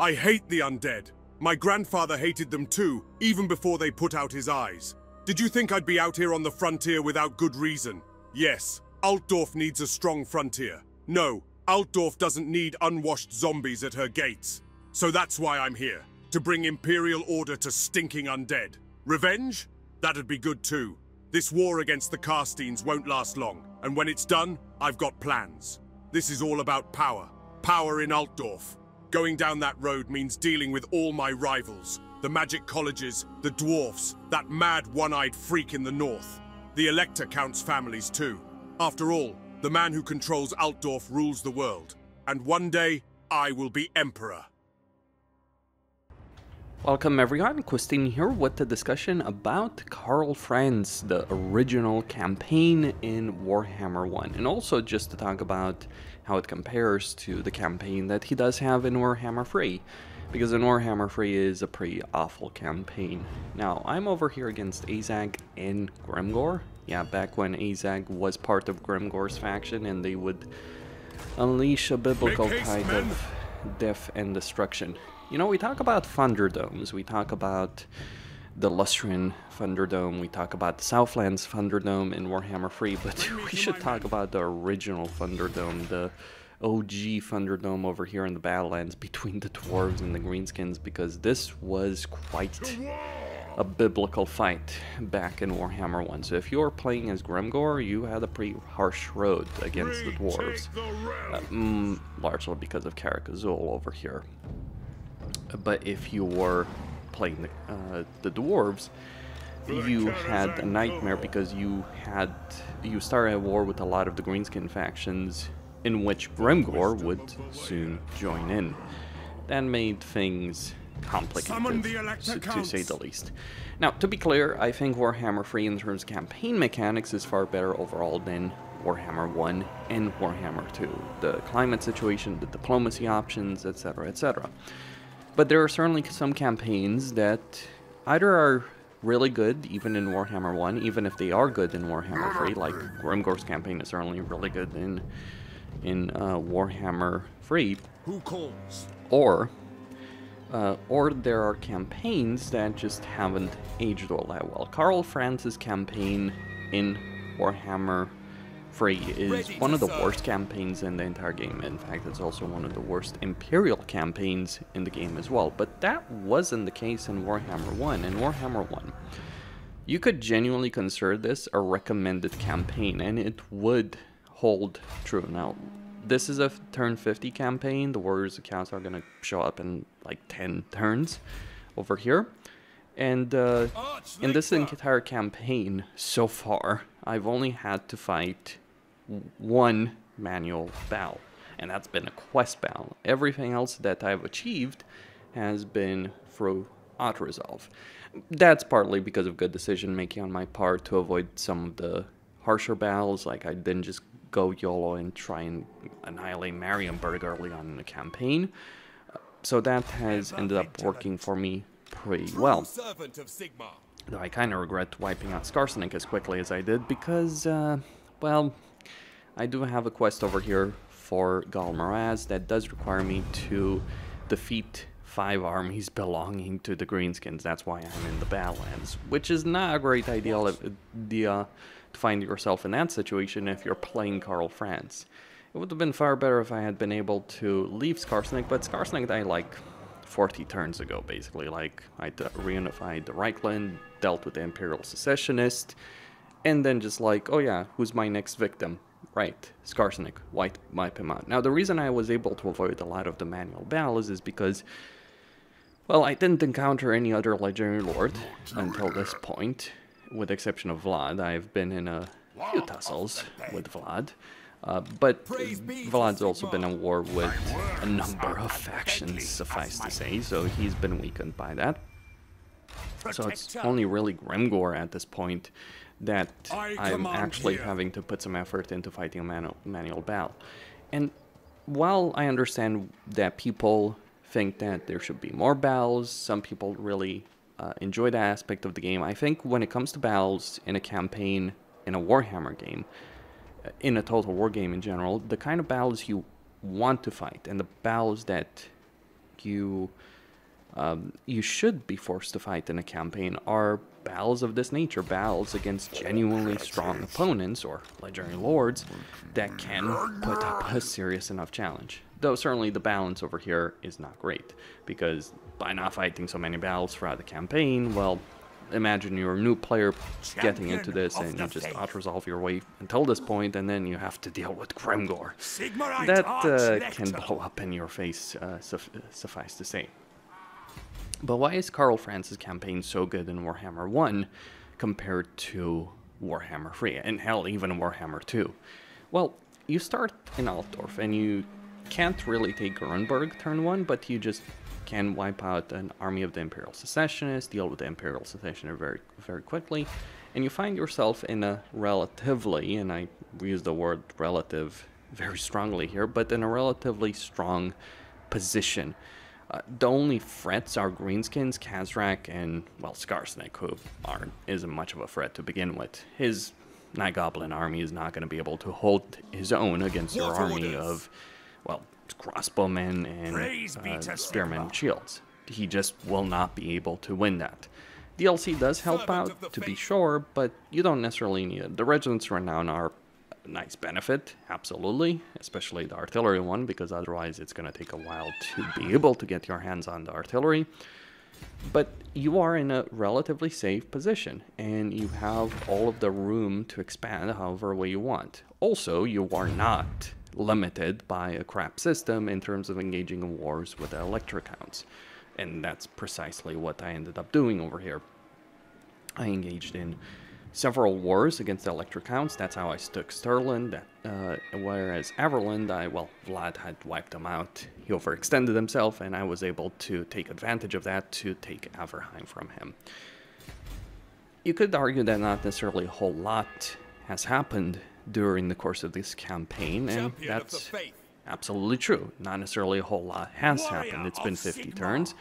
I hate the undead. My grandfather hated them too, even before they put out his eyes. Did you think I'd be out here on the frontier without good reason? Yes, Altdorf needs a strong frontier. No, Altdorf doesn't need unwashed zombies at her gates. So that's why I'm here, to bring imperial order to stinking undead. Revenge? That'd be good too. This war against the Carstens won't last long, and when it's done, I've got plans. This is all about power. Power in Altdorf. Going down that road means dealing with all my rivals, the magic colleges, the dwarfs, that mad one-eyed freak in the north, the Elector Counts families too. After all, the man who controls Altdorf rules the world, and one day, I will be emperor. Welcome everyone, Christine here with the discussion about Karl Franz, the original campaign in Warhammer 1, and also just to talk about how it compares to the campaign that he does have in Warhammer 3, because in Warhammer 3 is a pretty awful campaign. Now, I'm over here against Azag and Grimgor. Yeah, back when Azag was part of Grimgor's faction and they would unleash a biblical kind of death and destruction. You know, we talk about Thunderdomes, we talk about the Lustrian Thunderdome, we talk about the Southlands Thunderdome in Warhammer 3, but we should talk about the original Thunderdome, the OG Thunderdome over here in the Battlelands between the Dwarves and the Greenskins, because this was quite a biblical fight back in Warhammer 1. So if you're playing as Grimgor, you had a pretty harsh road against the Dwarves, largely because of Karak Azul over here. But if you were playing the Dwarves, you had a nightmare because you started a war with a lot of the Greenskin factions in which Grimgor would soon join in. That made things complicated, to say the least. Now, to be clear, I think Warhammer 3 in terms of campaign mechanics is far better overall than Warhammer 1 and Warhammer 2. The climate situation, the diplomacy options, etc, etc. But there are certainly some campaigns that either are really good, even in Warhammer 1, even if they are good in Warhammer 3, like Grimgor's campaign is certainly really good in Warhammer 3. Who calls? Or there are campaigns that just haven't aged all that well. Karl Franz's campaign in Warhammer 3 is one of the worst campaigns in the entire game. In fact, it's also one of the worst Imperial campaigns in the game as well. But that wasn't the case in Warhammer 1. In Warhammer 1, you could genuinely consider this a recommended campaign, and it would hold true. Now, this is a turn 50 campaign. The Warriors of Chaos are going to show up in like 10 turns over here. And in this entire campaign so far, I've only had to fight one manual battle, and that's been a quest battle. Everything else that I've achieved has been through auto-resolve. That's partly because of good decision-making on my part to avoid some of the harsher battles, like I didn't just go YOLO and try and annihilate Marienburg early on in the campaign. So that has ended up working for me pretty well. Though I kind of regret wiping out Skarsnake as quickly as I did because, well, I do have a quest over here for Galmaraz that does require me to defeat 5 armies belonging to the Greenskins. That's why I'm in the Badlands, which is not a great idea to find yourself in that situation if you're playing Karl Franz. It would have been far better if I had been able to leave Skarsnake, but Skarsnake I like 40 turns ago, basically. Like, I reunified the Reikland, dealt with the Imperial Secessionists, and then just like, oh yeah, who's my next victim? Right, Skarsnik, wipe him out. Now, the reason I was able to avoid a lot of the manual battles is because, well, I didn't encounter any other legendary lord until this point, with the exception of Vlad. I've been in a few tussles with Vlad. But Vlad's also been at war with a number of factions, suffice to say, so he's been weakened by that. So it's only really Grimgor at this point that I'm actually having to put some effort into fighting a manual battle. And while I understand that people think that there should be more battles, some people really enjoy that aspect of the game, I think when it comes to battles in a campaign, in a Warhammer game, in a Total War game in general, the kind of battles you want to fight and the battles that you should be forced to fight in a campaign are battles of this nature, battles against genuinely strong opponents or legendary lords that can put up a serious enough challenge. Though certainly the balance over here is not great, because by not fighting so many battles throughout the campaign, well, imagine you're a new player getting into this and you just auto-resolve your way until this point, and then you have to deal with Grimgor. That can blow up in your face, suffice to say. But why is Karl Franz's campaign so good in Warhammer 1 compared to Warhammer 3, and hell, even Warhammer 2? Well, you start in Altdorf, and you can't really take Grunberg turn 1, but you just can wipe out an army of the Imperial Secessionists, deal with the Imperial Secessionists very quickly, and you find yourself in a relatively, and I use the word relative very strongly here, but in a relatively strong position. The only threats are Greenskins, Kazrak, and, well, Skarsnik, who isn't much of a threat to begin with. His Night Goblin army is not going to be able to hold his own against your army of, well, crossbowmen and spearmen and shields. He just will not be able to win that. DLC does help out, to be sure, but you don't necessarily need it. The Regiments Renown are a nice benefit, absolutely, especially the artillery one, because otherwise it's going to take a while to be able to get your hands on the artillery. But you are in a relatively safe position, and you have all of the room to expand however way you want. Also, you are not limited by a crap system in terms of engaging in wars with the Elector Counts. And that's precisely what I ended up doing over here. I engaged in several wars against the Elector Counts. That's how I took Stirland, whereas Averland, Vlad had wiped them out. He overextended himself, and I was able to take advantage of that to take Averheim from him. You could argue that not necessarily a whole lot has happened during the course of this campaign, and that's absolutely true. Not necessarily a whole lot has happened. It's been 50 turns,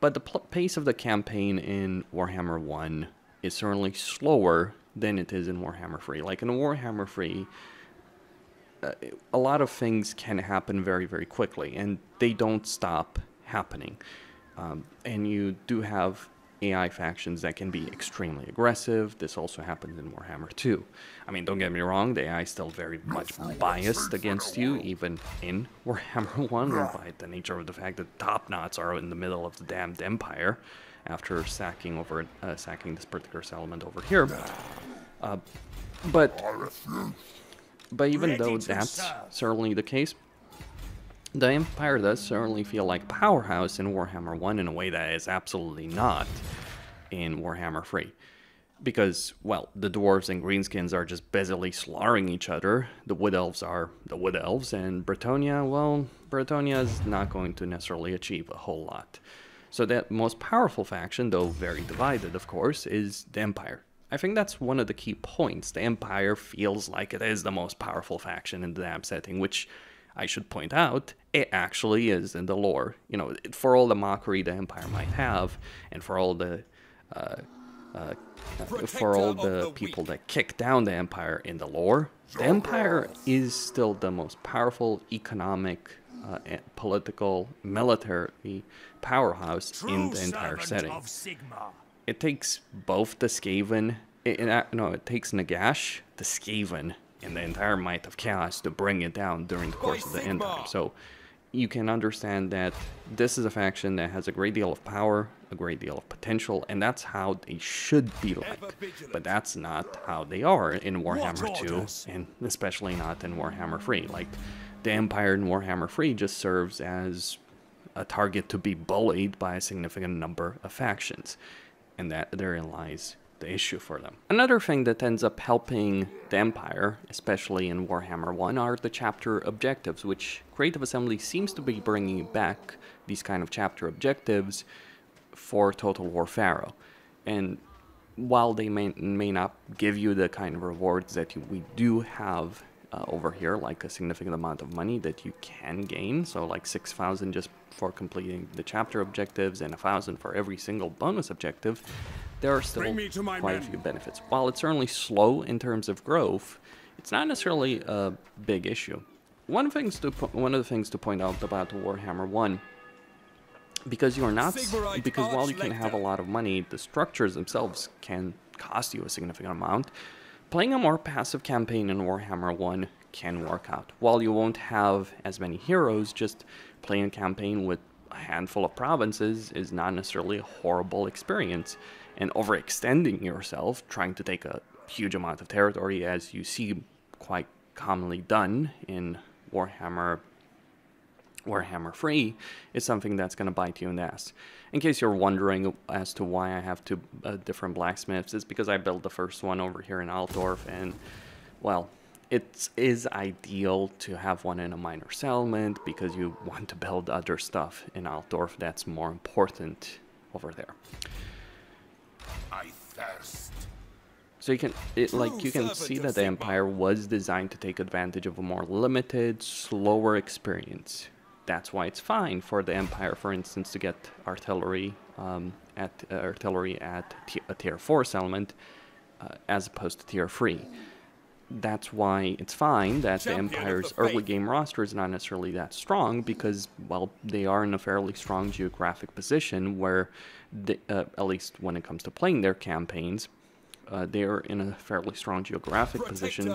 but the pace of the campaign in Warhammer 1 is certainly slower than it is in Warhammer 3. Like in Warhammer 3, a lot of things can happen very, very quickly, and they don't stop happening. And you do have AI factions that can be extremely aggressive. This also happens in Warhammer 2. I mean, don't get me wrong, the AI is still very much biased against you, even in Warhammer 1, by the nature of the fact that Topknots are in the middle of the damned empire after sacking over sacking this particular settlement over here. But even though that's certainly the case, the Empire does certainly feel like powerhouse in Warhammer 1 in a way that is absolutely not in Warhammer 3. Because, well, the Dwarves and Greenskins are just busily slaughtering each other. The Wood Elves are the Wood Elves. And Bretonnia, well, Bretonnia is not going to necessarily achieve a whole lot. So that most powerful faction, though very divided, of course, is the Empire. I think that's one of the key points. The Empire feels like it is the most powerful faction in the damn setting, which, I should point out, it actually is in the lore. You know, for all the mockery the Empire might have, and for all the people that kick down the Empire in the lore, the Empire is still the most powerful economic, political, military powerhouse in the entire setting. It takes both the Skaven, it takes Nagash, the Skaven, and the entire might of Chaos to bring it down during the course of the end time. So you can understand that this is a faction that has a great deal of power, a great deal of potential, and that's how they should be like. But that's not how they are in Warhammer 2, and especially not in Warhammer 3. Like, the Empire in Warhammer 3 just serves as a target to be bullied by a significant number of factions, and that therein lies the issue for them. Another thing that ends up helping the Empire, especially in Warhammer 1, are the chapter objectives, which Creative Assembly seems to be bringing back these kind of chapter objectives for Total War Pharaoh. And while they may not give you the kind of rewards that we do have over here, like a significant amount of money that you can gain, so like 6,000 just for completing the chapter objectives and 1,000 for every single bonus objective, there are still quite a few benefits. While it's certainly slow in terms of growth, it's not necessarily a big issue. One of the things to point out about Warhammer 1 Because you are not, because while you can have a lot of money, the structures themselves can cost you a significant amount. Playing a more passive campaign in Warhammer 1 can work out. While you won't have as many heroes, just playing a campaign with a handful of provinces is not necessarily a horrible experience. And overextending yourself, trying to take a huge amount of territory, as you see quite commonly done in Warhammer 3, is something that's going to bite you in the ass. In case you're wondering as to why I have two different blacksmiths, it's because I built the first one over here in Altdorf, and, well, it is ideal to have one in a minor settlement because you want to build other stuff in Altdorf that's more important over there. I thirst. So you can, you can see that the Empire was designed to take advantage of a more limited, slower experience. That's why it's fine for the Empire, for instance, to get artillery at a tier 4 settlement as opposed to tier 3. That's why it's fine that the Empire's early game roster is not necessarily that strong because, well, they are in a fairly strong geographic position where, they, at least when it comes to playing their campaigns, they are in a fairly strong geographic position,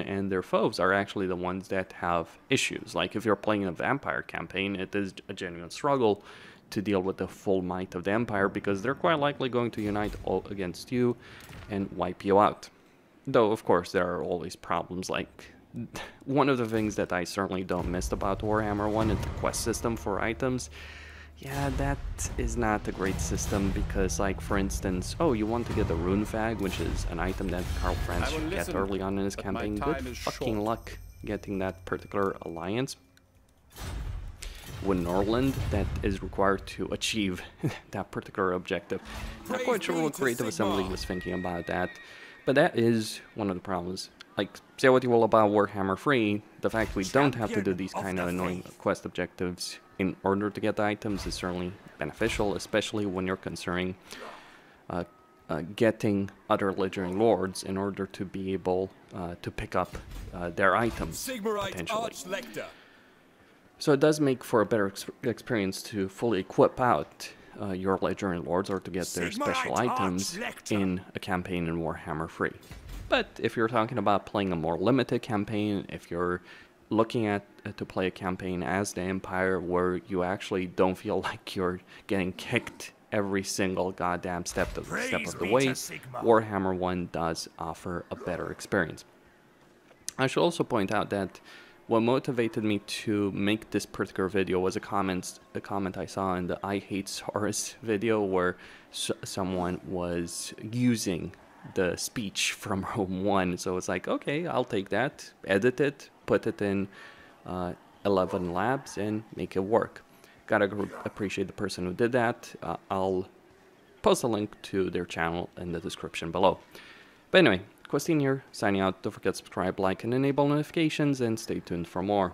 and their foes are actually the ones that have issues. Like, if you're playing a vampire campaign, it is a genuine struggle to deal with the full might of the Empire because they're quite likely going to unite all against you and wipe you out. Though, of course, there are always problems. Like, one of the things that I certainly don't miss about Warhammer 1 is the quest system for items. Yeah, that is not a great system because, like, for instance, oh, you want to get the Runefang, which is an item that Karl Franz should get early on in his campaign. Good fucking luck getting that particular alliance with Norland that is required to achieve that particular objective. Not quite sure what Creative Assembly was thinking about that, but that is one of the problems. Like, say what you will about Warhammer 3, the fact we don't have to do these kind of annoying quest objectives in order to get the items is certainly beneficial, especially when you're considering getting other Legendary Lords in order to be able to pick up their items, potentially. So it does make for a better experience to fully equip out your Legendary Lords or to get their special items in a campaign in Warhammer 3. But if you're talking about playing a more limited campaign, if you're looking at to play a campaign as the Empire where you actually don't feel like you're getting kicked every single goddamn step of the way, Warhammer 1 does offer a better experience. I should also point out that what motivated me to make this particular video was a comment I saw in the I Hate Soros video where someone was using the speech from Rome 1, so it's like, okay, I'll take that, edit it, put it in 11 labs and make it work. Gotta appreciate the person who did that. I'll post a link to their channel in the description below. But anyway, Questin here, signing out. Don't forget to subscribe, like, and enable notifications, and stay tuned for more.